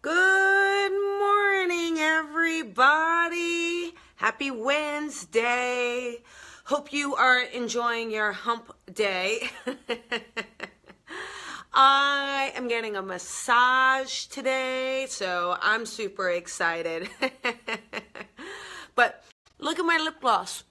Good morning, everybody. Happy Wednesday. Hope you are enjoying your hump day. I am getting a massage today, so I'm super excited. But look at my lip gloss.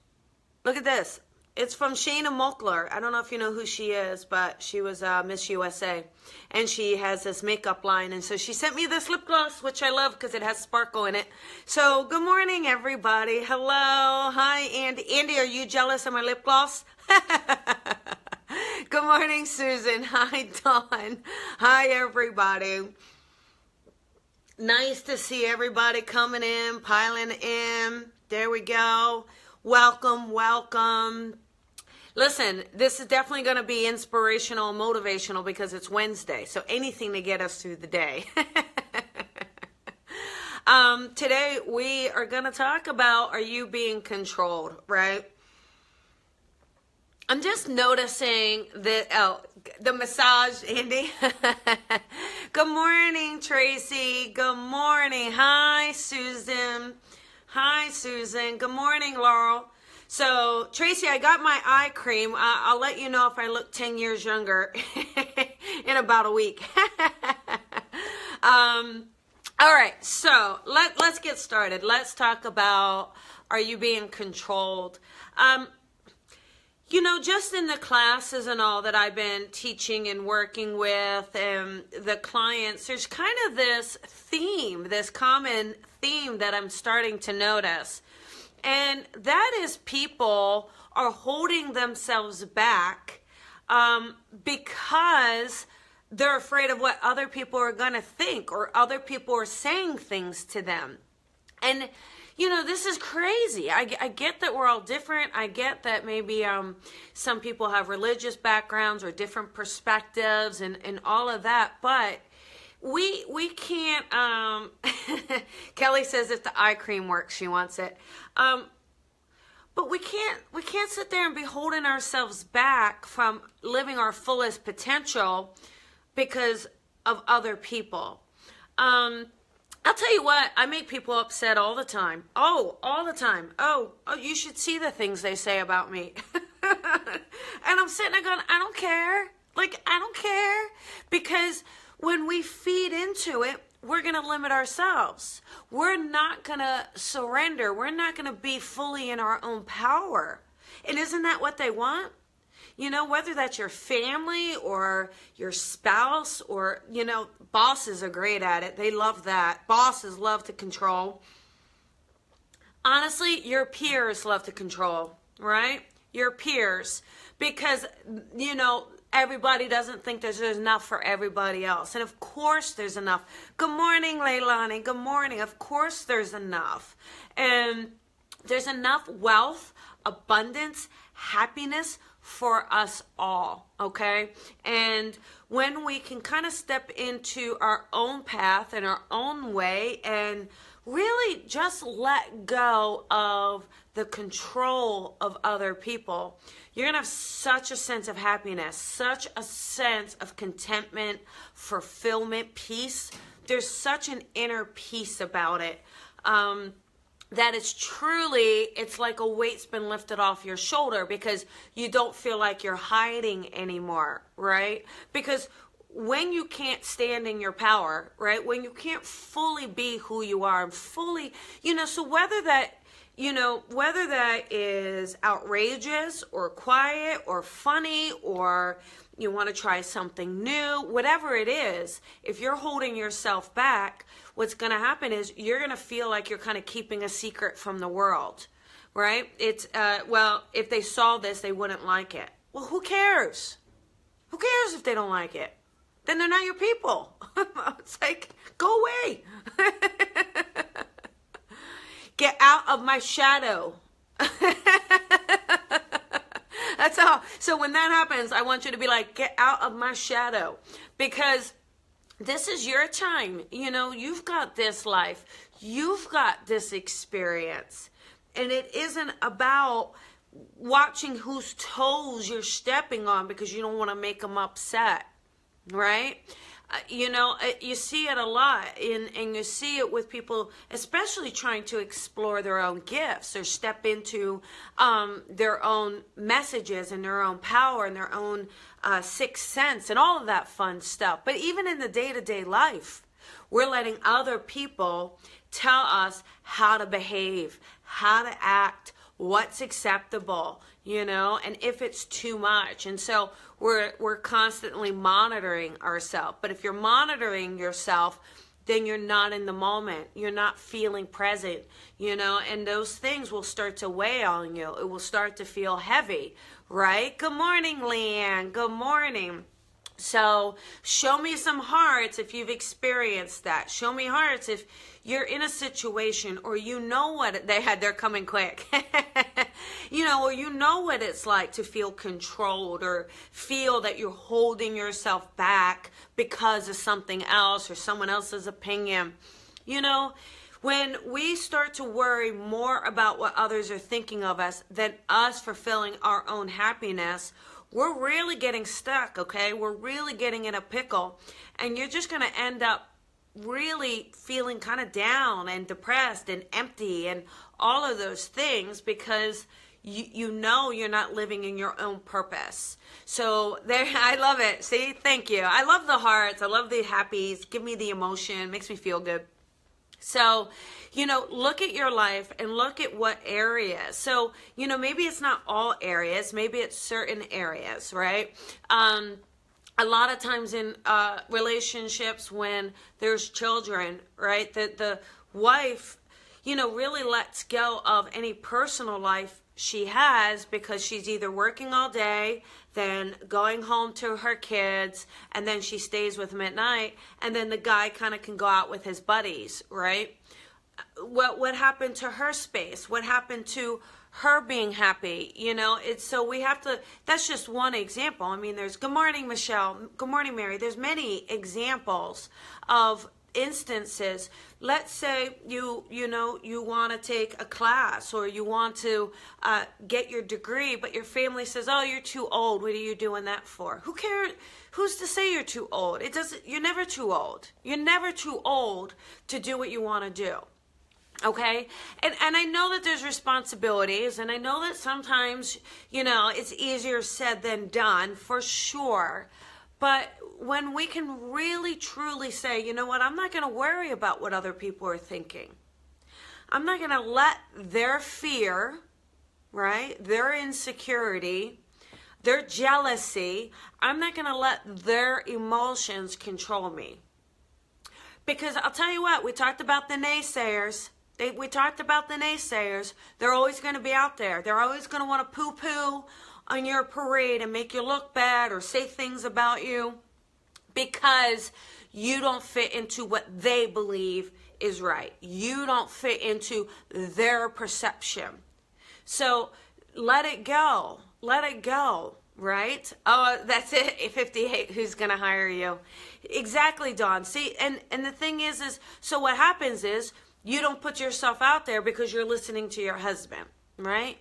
Look at this. It's from Shayna Mokler. I don't know if you know who she is, but she was Miss USA. And she has this makeup line. And so she sent me this lip gloss, which I love because it has sparkle in it. So good morning, everybody. Hello. Hi, Andy. Andy, are you jealous of my lip gloss? Good morning, Susan. Hi, Dawn. Hi, everybody. Nice to see everybody coming in, piling in. There we go. Welcome, welcome. Listen, this is definitely going to be inspirational, motivational, because it's Wednesday. So anything to get us through the day. Today we are going to talk about, are you being controlled, right? I'm just noticing that, oh, the massage, Andy. Good morning, Tracy. Good morning. Hi, Susan. Hi, Susan. Good morning, Laurel. So, Tracy, I got my eye cream. I'll let you know if I look 10 years younger in about a week. All right, so let's get started. Let's talk about, are you being controlled? You know, just in the classes and all that I've been teaching and working with and the clients, there's kind of this theme, this common theme that I'm starting to notice, and that is people are holding themselves back because they're afraid of what other people are going to think, or other people are saying things to them. And you know, this is crazy. I get that we're all different. I get that maybe some people have religious backgrounds or different perspectives and all of that, but we can't, Kelly says if the eye cream works, she wants it. But we can't sit there and be holding ourselves back from living our fullest potential because of other people. I'll tell you what, I make people upset all the time. Oh, all the time. Oh, you should see the things they say about me. And I'm sitting there going, I don't care. Like, I don't care. Because when we feed into it, we're going to limit ourselves. We're not going to surrender. We're not going to be fully in our own power. And isn't that what they want? You know, whether that's your family or your spouse or, you know, bosses are great at it. They love that. Bosses love to control. Honestly, your peers love to control, right? Your peers. Because, you know, everybody doesn't think there's enough for everybody else. And of course there's enough. Good morning, Leilani. Good morning. Of course there's enough. And there's enough wealth, abundance, happiness for us all, okay? And when we can kind of step into our own path and our own way and really just let go of the control of other people, you're gonna have such a sense of happiness, such a sense of contentment, fulfillment, peace. There's such an inner peace about it. That it's truly, it's like a weight's been lifted off your shoulder because you don't feel like you're hiding anymore, right? Because when you can't stand in your power, right? When you can't fully be who you are and fully, you know, so whether that, you know, whether that is outrageous or quiet or funny or you want to try something new, whatever it is, if you're holding yourself back, what's going to happen is you're going to feel like you're kind of keeping a secret from the world, right? It's, well, if they saw this, they wouldn't like it. Well, who cares? Who cares if they don't like it? Then they're not your people. It's like, go away. Get out of my shadow. That's all. So when that happens, I want you to be like, get out of my shadow. Because this is your time. You know, you've got this life. You've got this experience. And it isn't about watching whose toes you're stepping on because you don't want to make them upset. Right? You know, you see it a lot, and you see it with people, especially trying to explore their own gifts or step into their own messages and their own power and their own sixth sense and all of that fun stuff. But even in the day-to-day life, we're letting other people tell us how to behave, how to act, what's acceptable, you know, and if it's too much. And so we're constantly monitoring ourselves. But if you're monitoring yourself, then you're not in the moment. You're not feeling present, you know, and those things will start to weigh on you. It will start to feel heavy, right? Good morning, Leanne. Good morning. So show me some hearts if you've experienced that. Show me hearts if you're in a situation, or you know what they had, they're coming quick. You know, or you know what it's like to feel controlled or feel that you're holding yourself back because of something else or someone else's opinion. You know, when we start to worry more about what others are thinking of us than us fulfilling our own happiness, we're really getting stuck, okay? We're really getting in a pickle, and you're just going to end up really feeling kind of down and depressed and empty and all of those things, because you know you're not living in your own purpose. So there, I love it. See, thank you. I love the hearts. I love the happies. Give me the emotion. Makes me feel good. So, you know, look at your life and look at what areas. So, you know, maybe it's not all areas. Maybe it's certain areas, right? A lot of times in relationships when there's children, right, the wife, you know, really lets go of any personal life she has, because she's either working all day, then going home to her kids, and then she stays with them at night, and then the guy kind of can go out with his buddies, right? What happened to her space? What happened to her being happy? You know, it's, so we have to, that's just one example. I mean, there's, good morning, Michelle. Good morning, Mary. There's many examples of instances. Let's say you know, you want to take a class, or you want to get your degree, but your family says, oh, you're too old, what are you doing that for? Who cares? Who's to say you're too old? It doesn't, you're never too old. You're never too old to do what you want to do, okay? And I know that there's responsibilities, and I know that sometimes, you know, it's easier said than done, for sure. But when we can really, truly say, you know what, I'm not going to worry about what other people are thinking. I'm not going to let their fear, right, their insecurity, their jealousy, I'm not going to let their emotions control me. Because I'll tell you what, we talked about the naysayers. We talked about the naysayers. They're always going to be out there. They're always going to want to poo-poo on your parade and make you look bad or say things about you because you don't fit into what they believe is right. You don't fit into their perception. So let it go. Let it go, right? Oh, that's it. 58, who's going to hire you? Exactly, Dawn. See, and the thing is so what happens is you don't put yourself out there because you're listening to your husband, right?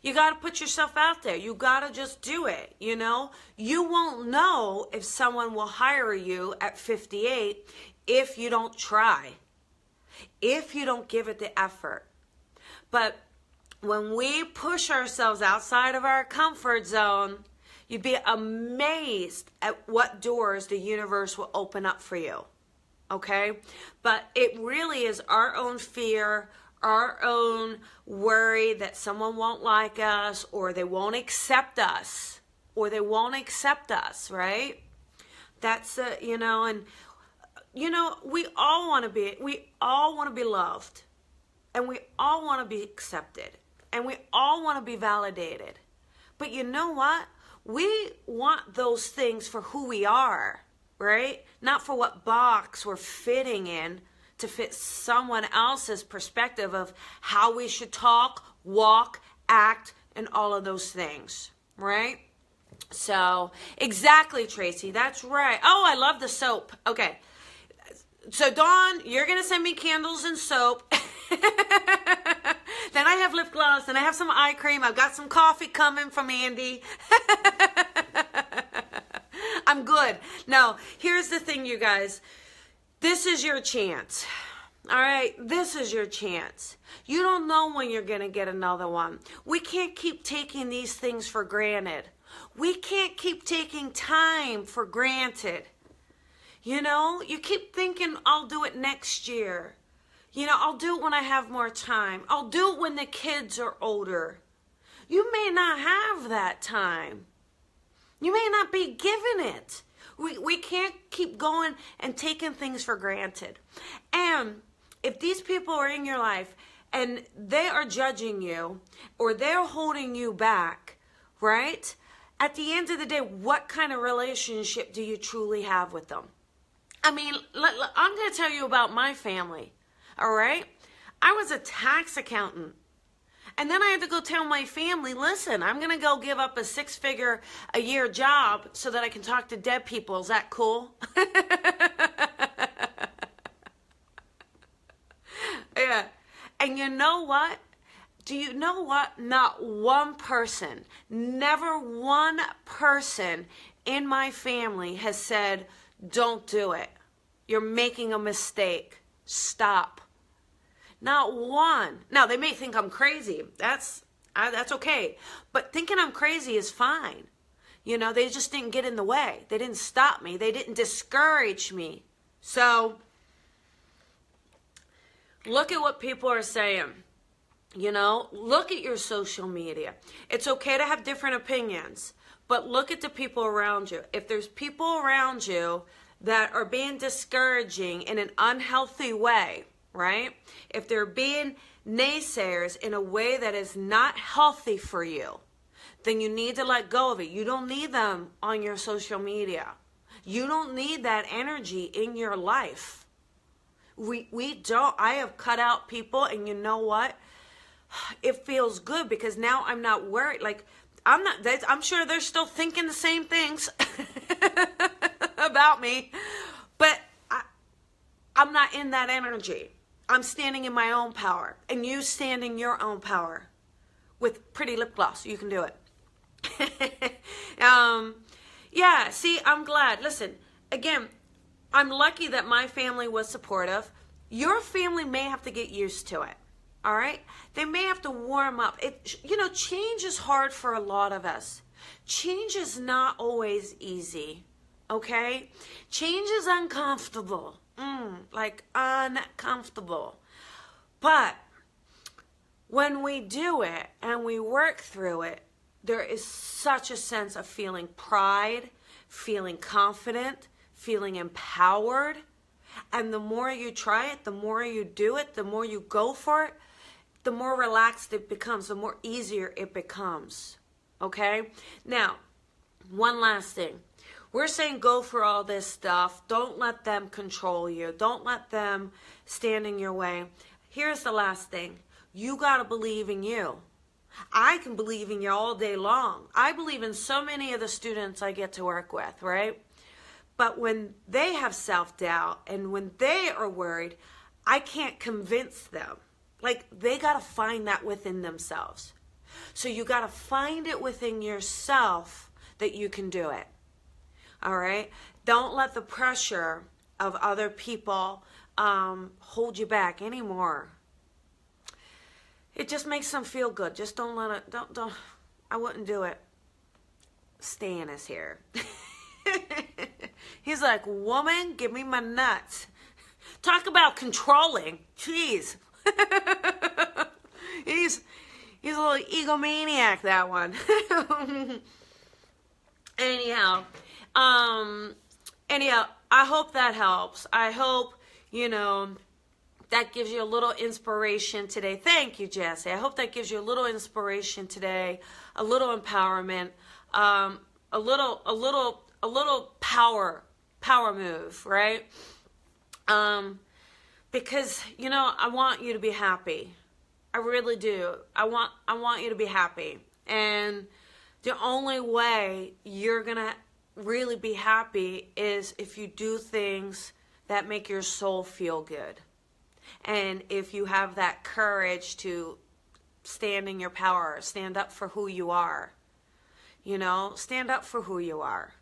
You got to put yourself out there. You got to just do it, you know? You won't know if someone will hire you at 58 if you don't try, if you don't give it the effort. But when we push ourselves outside of our comfort zone, you'd be amazed at what doors the universe will open up for you, okay? But it really is our own fear, our own worry that someone won't like us, or they won't accept us, right? That's you know, and you know, we all want to be loved, and we all want to be accepted, and we all want to be validated. But you know what? We want those things for who we are, right? Not for what box we're fitting in, to fit someone else's perspective of how we should talk, walk, act, and all of those things, right? So, exactly, Tracy, that's right. Oh, I love the soap. Okay, so Dawn, you're going to send me candles and soap. Then I have lip gloss, and I have some eye cream. I've got some coffee coming from Andy. I'm good. No, here's the thing, you guys. This is your chance. All right, this is your chance. You don't know when you're going to get another one. We can't keep taking these things for granted. We can't keep taking time for granted. You know, you keep thinking, I'll do it next year. You know, I'll do it when I have more time. I'll do it when the kids are older. You may not have that time. You may not be given it. We can't keep going and taking things for granted. And if these people are in your life and they are judging you or they're holding you back, right? At the end of the day, what kind of relationship do you truly have with them? I mean, I'm going to tell you about my family, all right? I was a tax accountant. And then I had to go tell my family, listen, I'm going to go give up a six-figure-a-year job so that I can talk to dead people. Is that cool? Yeah. And you know what? Do you know what? Not one person, never one person in my family has said, don't do it. You're making a mistake. Stop. Not one. Now, they may think I'm crazy. That's okay. But thinking I'm crazy is fine. You know, they just didn't get in the way. They didn't stop me. They didn't discourage me. So, look at what people are saying. You know, look at your social media. It's okay to have different opinions, but look at the people around you. If there's people around you that are being discouraging in an unhealthy way, right? If they're being naysayers in a way that is not healthy for you, then you need to let go of it. You don't need them on your social media. You don't need that energy in your life. We don't. I have cut out people, and you know what? It feels good because now I'm not worried. Like, I'm sure they're still thinking the same things about me, but I'm not in that energy. I'm standing in my own power, and you stand in your own power with pretty lip gloss. You can do it. Yeah, see, I'm glad. Listen, again, I'm lucky that my family was supportive. Your family may have to get used to it, all right? They may have to warm up. You know, change is hard for a lot of us. Change is not always easy, okay? Change is uncomfortable. Like uncomfortable. But when we do it and we work through it, there is such a sense of feeling pride, feeling confident, feeling empowered. And the more you try it, the more you do it, the more you go for it, the more relaxed it becomes, the more easier it becomes. Okay? Now, one last thing. We're saying go for all this stuff. Don't let them control you. Don't let them stand in your way. Here's the last thing. You got to believe in you. I can believe in you all day long. I believe in so many of the students I get to work with, right? But when they have self-doubt and when they are worried, I can't convince them. Like, they got to find that within themselves. So you got to find it within yourself that you can do it. All right? Don't let the pressure of other people hold you back anymore. It just makes them feel good. Just don't let it, don't, I wouldn't do it. Stan is here. He's like, woman, give me my nuts. Talk about controlling. Jeez. He's a little egomaniac, that one. Anyhow. Anyhow, I hope that helps. I hope, you know, that gives you a little inspiration today. Thank you, Jesse. I hope that gives you a little inspiration today, a little empowerment, a little power move, right? Because, you know, I want you to be happy. I really do. I want you to be happy. And the only way you're going to really be happy is if you do things that make your soul feel good, and if you have that courage to stand in your power, stand up for who you are. You know, stand up for who you are.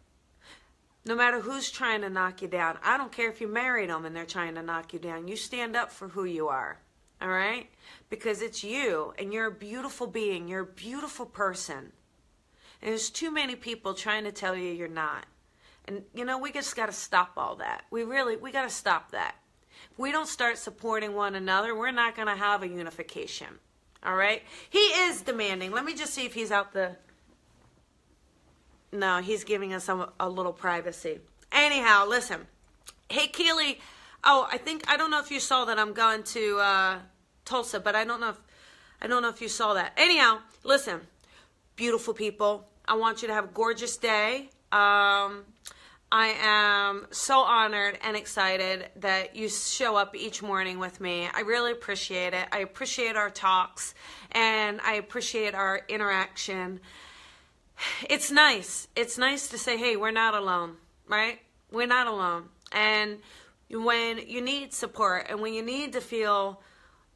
No matter who's trying to knock you down. I don't care if you married them and they're trying to knock you down. You stand up for who you are. All right? Because it's you. And you're a beautiful being. You're a beautiful person. And there's too many people trying to tell you you're not. And, you know, we just got to stop all that. We got to stop that. If we don't start supporting one another, we're not going to have a unification. All right? He is demanding. Let me just see if he's out the... No, he's giving us a little privacy. Anyhow, listen. Hey, Keely. Oh, I don't know if you saw that I'm going to Tulsa, but I don't know if you saw that. Anyhow, listen. Beautiful people. I want you to have a gorgeous day. I am so honored and excited that you show up each morning with me. I really appreciate it. I appreciate our talks, and I appreciate our interaction. It's nice. It's nice to say, hey, we're not alone, right? We're not alone. And when you need support and when you need to feel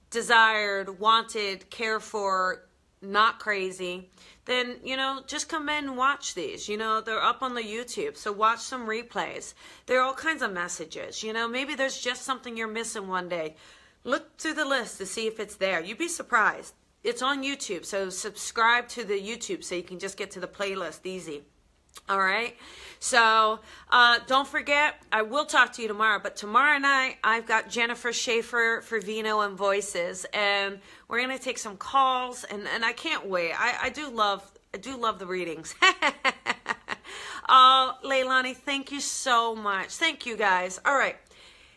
desired, wanted, cared for, not crazy, then, you know, just come in and watch these. You know, they're up on the YouTube, so watch some replays. There are all kinds of messages. You know, maybe there's just something you're missing one day. Look through the list to see if it's there. You'd be surprised. It's on YouTube, so subscribe to the YouTube so you can just get to the playlist easy. All right? So don't forget, I will talk to you tomorrow, but tomorrow night I've got Jennifer Schaefer for Vino and Voices, and we're going to take some calls, and I can't wait. I do love the readings. Oh, Leilani, thank you so much. Thank you, guys. All right.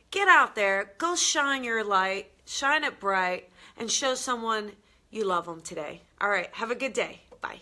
Get out there. Go shine your light. Shine it bright and show someone you love them today. All right. Have a good day. Bye.